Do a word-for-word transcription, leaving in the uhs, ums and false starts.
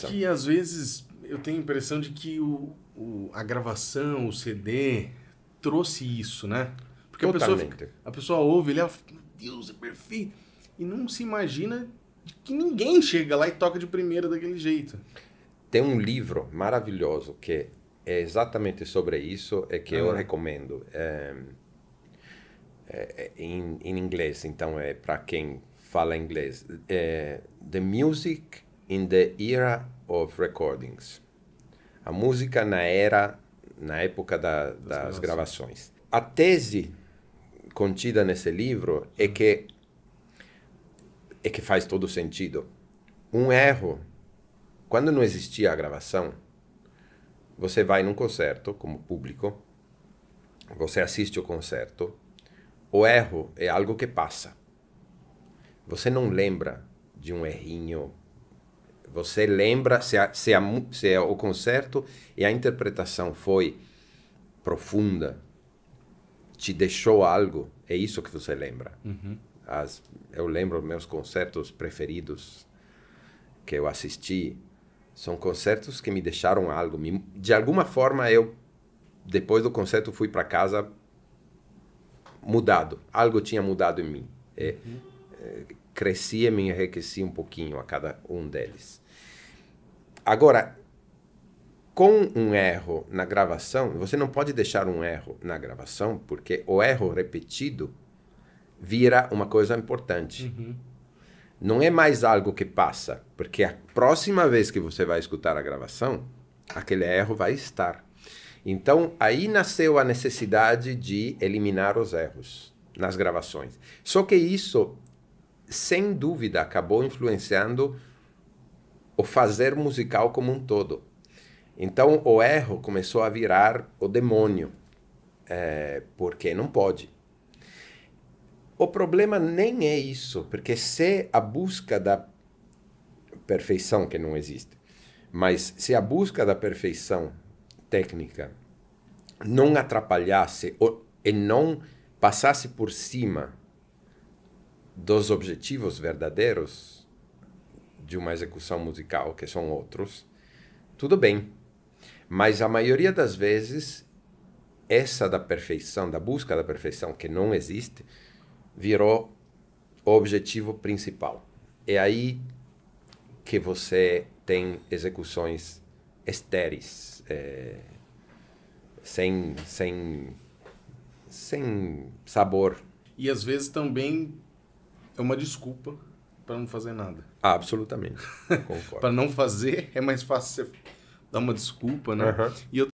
penso que, às vezes, eu tenho a impressão de que o, o, a gravação, o C D, trouxe isso, né? Porque a pessoa, fica, a pessoa ouve, ele, ela fala, meu Deus, é perfeito. E não se imagina que ninguém chega lá e toca de primeira daquele jeito. Tem um livro maravilhoso que é exatamente sobre isso e que ah, eu é. recomendo. É, é, em, em inglês, então é para quem fala inglês. É, The Music... In the Era of Recordings. A música na era, na época da, das, das gravações. A tese contida nesse livro é que, é que faz todo sentido. Um erro, quando não existia a gravação, você vai num concerto como público, você assiste o concerto, o erro é algo que passa. Você não lembra de um errinho. Você lembra se, a, se, a, se a, o concerto e a interpretação foi profunda, te deixou algo, é isso que você lembra. Uhum. As, eu lembro meus concertos preferidos que eu assisti, são concertos que me deixaram algo. Me, de alguma forma, eu, depois do concerto, fui para casa mudado. Algo tinha mudado em mim. É, uhum. é, cresci e me enriqueci um pouquinho a cada um deles. Agora, com um erro na gravação, você não pode deixar um erro na gravação, porque o erro repetido vira uma coisa importante. Uhum. Não é mais algo que passa, porque a próxima vez que você vai escutar a gravação, aquele erro vai estar. Então, aí nasceu a necessidade de eliminar os erros nas gravações. Só que isso... sem dúvida, acabou influenciando o fazer musical como um todo. Então, o erro começou a virar o demônio, é, porque não pode. O problema nem é isso, porque se a busca da perfeição, que não existe, mas se a busca da perfeição técnica não atrapalhasse ou, e não passasse por cima dos objetivos verdadeiros de uma execução musical, que são outros, tudo bem. Mas a maioria das vezes, essa da perfeição, da busca da perfeição, que não existe, virou o objetivo principal. É aí que você tem execuções estéreis, é, sem, sem, sem sabor. E às vezes também... é uma desculpa para não fazer nada. Ah, absolutamente. Concordo. Para não fazer, é mais fácil você dar uma desculpa, né? Uhum. E eu